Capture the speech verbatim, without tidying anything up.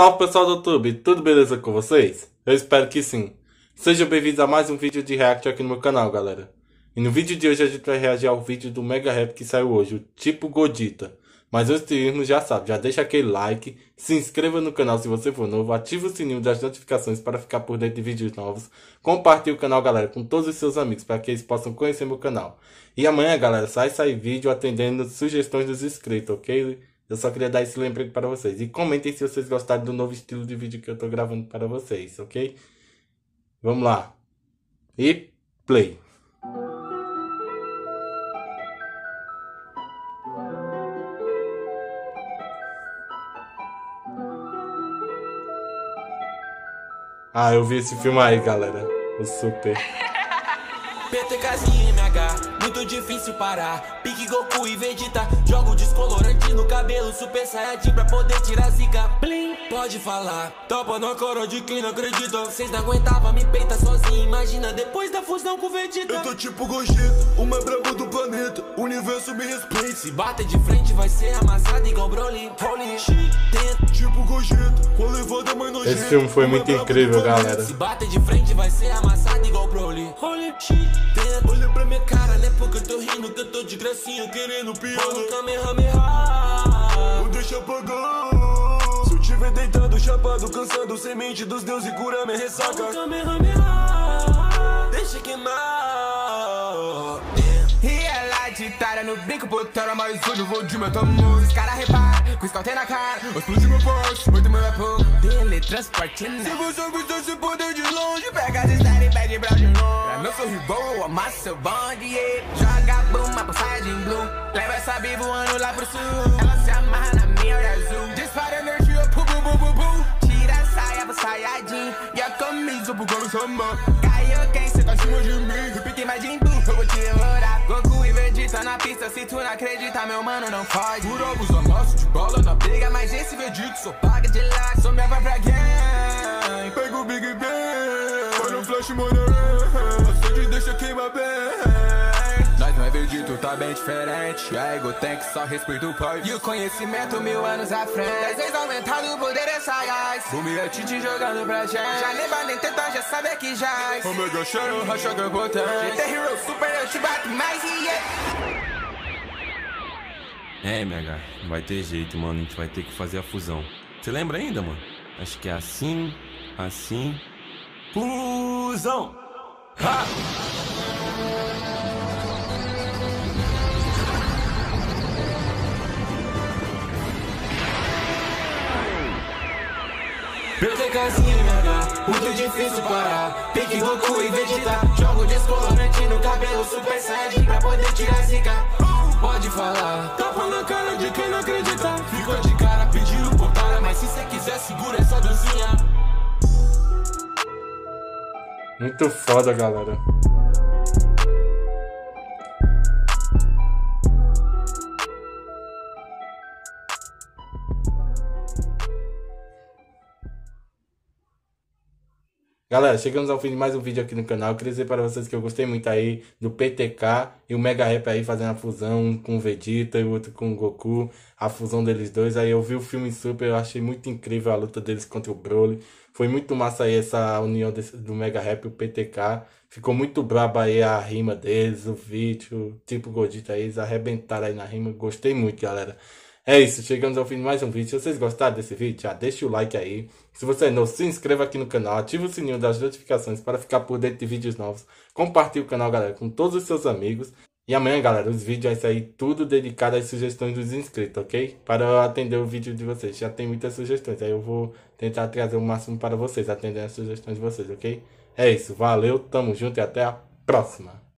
Salve pessoal do YouTube, tudo beleza com vocês? Eu espero que sim. Sejam bem-vindos a mais um vídeo de react aqui no meu canal, galera. E no vídeo de hoje a gente vai reagir ao vídeo do Mega Rap que saiu hoje, o tipo Gogeta. Mas antes de irmos, já sabe, já deixa aquele like, se inscreva no canal se você for novo, ativa o sininho das notificações para ficar por dentro de vídeos novos, compartilhe o canal, galera, com todos os seus amigos, para que eles possam conhecer meu canal. E amanhã, galera, sai sair vídeo atendendo sugestões dos inscritos, ok? Eu só queria dar esse lembrete para vocês. E comentem se vocês gostaram do novo estilo de vídeo que eu tô gravando para vocês, ok? Vamos lá. E play. Ah, eu vi esse filme aí, galera. O Super. PTKzinho M H, muito difícil parar. Pique Goku e Vegeta, jogo descolorante no cabelo. Super Saiyajin pra poder tirar zica. Plim, pode falar. Topa na cara de quem não acredita. Vocês não aguentavam me peitar sozinho. Imagina depois da fusão com Vegeta. Eu tô tipo Gogeta, o mais brabo do planeta. O universo me respeita. Se bater de frente vai ser amassado igual Broly. Broly, tipo Gogeta, com a levada mais nojenta. Esse filme foi muito incrível, galera. Se bater de frente vai ser amassado igual Broly. Broly, olha pra minha cara, né? Porque eu tô rindo, que eu tô de gracinha, querendo pior. Mano, Kamehameha, não deixa apagar. Se eu tiver deitado, chapado, cansado, semente dos deuses, cura minha ressaca. Mano, Kamehameha, deixa queimar. E ela de tara no brinco, botara mais olho, vou de meu tamanho. Os caras reparam, com escaltei na cara, eu explodi meu post, muito meu apão. Teletransportindo. Se você gostou, se poder de longe, pega as histórias e pede pra de longe. Meu sorriso, amassa o bonde, yeah. Joga buma, passagem blue. Leva essa B voando lá pro sul. Ela se amarra na minha hora azul. Dispara energia, pu pu pu pu pu. Tira a saia pro Saiyajin. E a camisa pro Goku Sama. Caiu quem cê tá acima de mim. Repita mais de tu, eu vou te devorar. Goku e Vegeta na pista, se tu não acredita, meu mano, não pode. Por ovos, amasso de bola na briga. Mas esse Vegeta só paga de lá. Sou minha vai pra gang. Pega o Big Bang. Foi no flash, mano. Deixa queimar bem. Nós não é Vegeta, tá bem diferente. A ego tem que só respeita o pai. E o conhecimento mil anos à frente. Dez vezes aumentado, o poder é sagaz. Bumilete te jogando pra gente. Já leva nem tentar, já sabe que jaz. O meu gachorro, racha que eu botei. G T Hero Super, eu te bato mais e yeah. É, M H, não vai ter jeito, mano. A gente vai ter que fazer a fusão. Você lembra ainda, mano? Acho que é assim, assim. Fusão! Ha! PTKzinho M H, muito difícil parar. Pique Goku e Vegeta, jogo descolorante no cabelo. Super Saiyajin pra poder tirar zica. Pode falar, tapa na cara de quem não acredita. Ficou de cara pedindo por cara, mas se cê quiser segura essa dozinha. Muito foda, galera. Galera, chegamos ao fim de mais um vídeo aqui no canal. Eu queria dizer para vocês que eu gostei muito aí do P T K e o Mega Rap aí fazendo a fusão, um com o Vegeta e o outro com o Goku, a fusão deles dois. Aí eu vi o filme Super, eu achei muito incrível a luta deles contra o Broly. Foi muito massa aí essa união desse, do Mega Rap e o P T K. Ficou muito braba aí a rima deles, o vídeo, tipo Gogeta aí, eles arrebentaram aí na rima. Gostei muito, galera. É isso, chegamos ao fim de mais um vídeo. Se vocês gostaram desse vídeo, já deixa o like aí. Se você é novo, se inscreva aqui no canal, ativa o sininho das notificações para ficar por dentro de vídeos novos. Compartilhe o canal, galera, com todos os seus amigos. E amanhã, galera, os vídeos vai sair tudo dedicado às sugestões dos inscritos, ok? Para eu atender o vídeo de vocês. Já tem muitas sugestões, aí eu vou tentar trazer o máximo para vocês, atendendo as sugestões de vocês, ok? É isso, valeu, tamo junto e até a próxima.